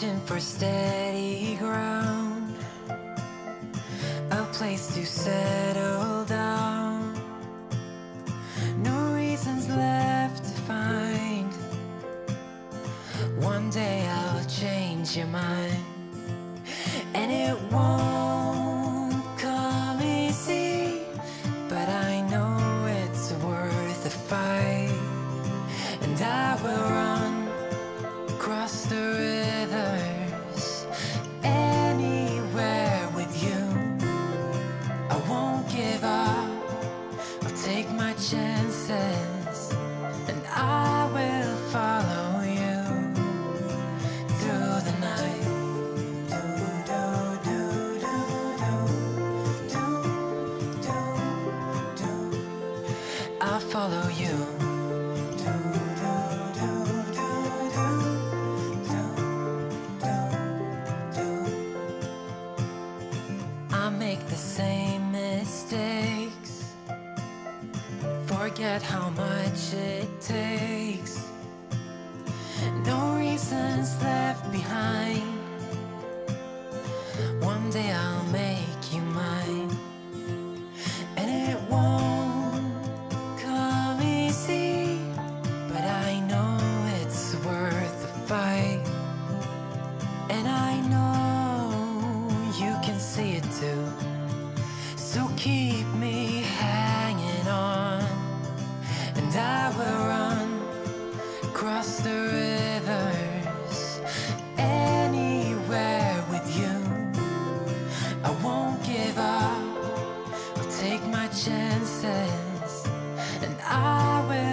searching for steady ground, a place to settle down. No reasons left to find. One day I'll change your mind, and it won't come easy, but I know it's worth the fight. And I will run across the rivers, anywhere with you. I won't give up, I'll take my chances, and I will follow you through the night. I'll follow you. Same mistakes, forget how much it takes. No reasons left behind. One day I'll make you mine, and it won't come easy, but I know it's worth the fight. And I know you can see it too. So keep me hanging on, and I will run across the rivers, anywhere with you. I won't give up, I'll take my chances, and I will